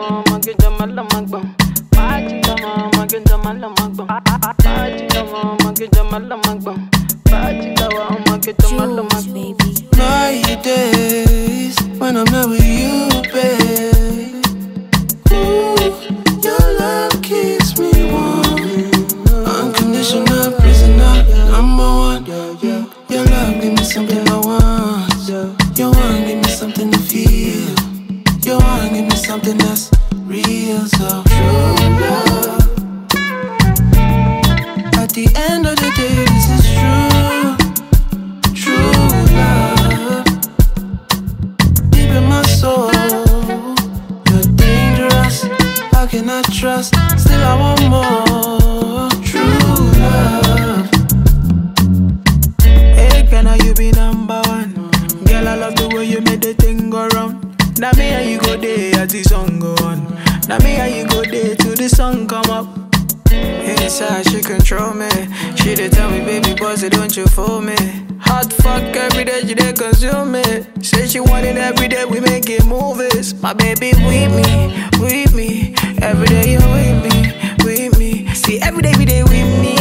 Choose, baby. My days when I'm not with you, babe. Ooh, your love keeps me warm. Unconditional prisoner, number one. Your love give me something I want. Your one give me something to feel. Your one give me something that's real, so true love. At the end of the day, this is true, true love. Deep in my soul, you're dangerous. How can I trust? Still I want more, true love. Hey, Ghana, you be number one. Girl, I love the way you made the thing go round. Now me and you go there as the song go on. Now me and you go there till the sun come up. Inside she control me. She dey tell me, baby, bossy, don't you fool me. Hot fuck every day, she dey consume me. Say she want it every day, we making movies. My baby with me, every day you with me. See every day we dey with me.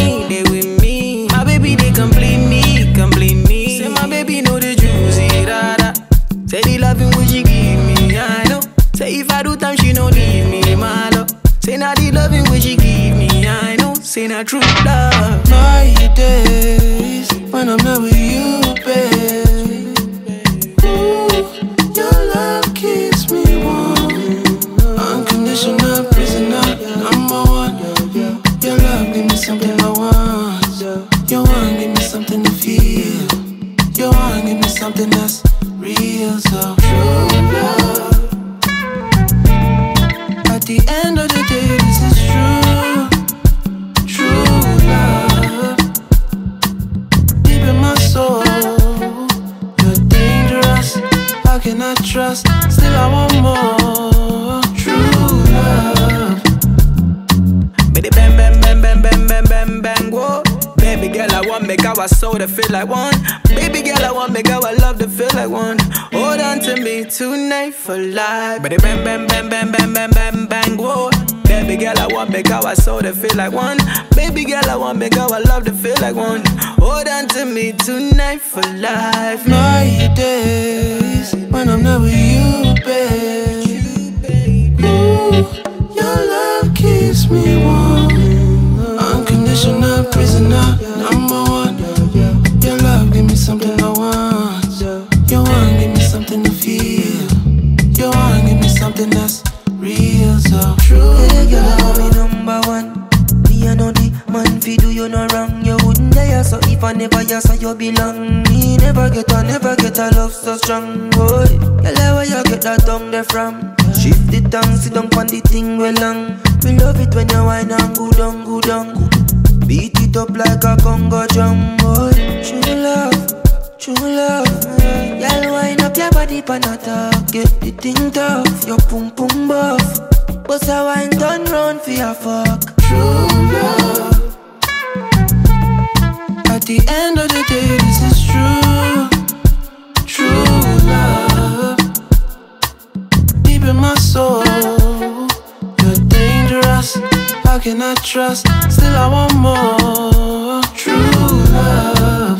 My baby they complete me. Say my baby know the juicy da. Say the loving what she give me, I know. Say if I do time, she no leave me, my love. Say now the loving what she give me, I know. Say now true love. My days when I'm not with you, babe. Ooh, your love keeps me warm. Unconditional prisoner, number one. Your love give me something I want. Your one give me something to feel. Your one give me something that's real, so true love. At the end of the day, this is true, true love. Deep in my soul, you're dangerous. How can I trust? Still I want more, true love. Baby, bang, bang, bang, bang, bang, bang, bang, bang, whoa. Baby girl, I want make our soul to feel like one. Baby girl, I want make our love to feel like one. Hold on to me tonight for life. Baby, bam, bam, bam, bam, bam, bam, bam, bang, whoa. Baby girl, I want make our soul to feel like one. Baby girl, I want make our love to feel like one. Hold on to me tonight for life. My days when I'm not with you, babe. Ooh, your love keeps me warm. Unconditional prisoner, number one. Your love give me something I want. Your one give me something to feel. Your one give me something that's real, so true. Yeah, your love be number one. Me and all the man fi do you no wrong. You wouldn't dare, so if I never yes, so you belong. Me never get a love so strong, boy. Your love where you get that tongue there from. Shift the tongue, sit down on the thing well long. We love it when you whine and go down, go down. Beat it up like a Congo drum, boy. True love, true love. Y'all wind up your body pan a talk. Get the thing tough, your pum pum buff. But I wine turn round for your fuck. True love. At the end of the day, this is true, true love. Deep in my soul, you're dangerous. How can I trust? Still I want more, true love.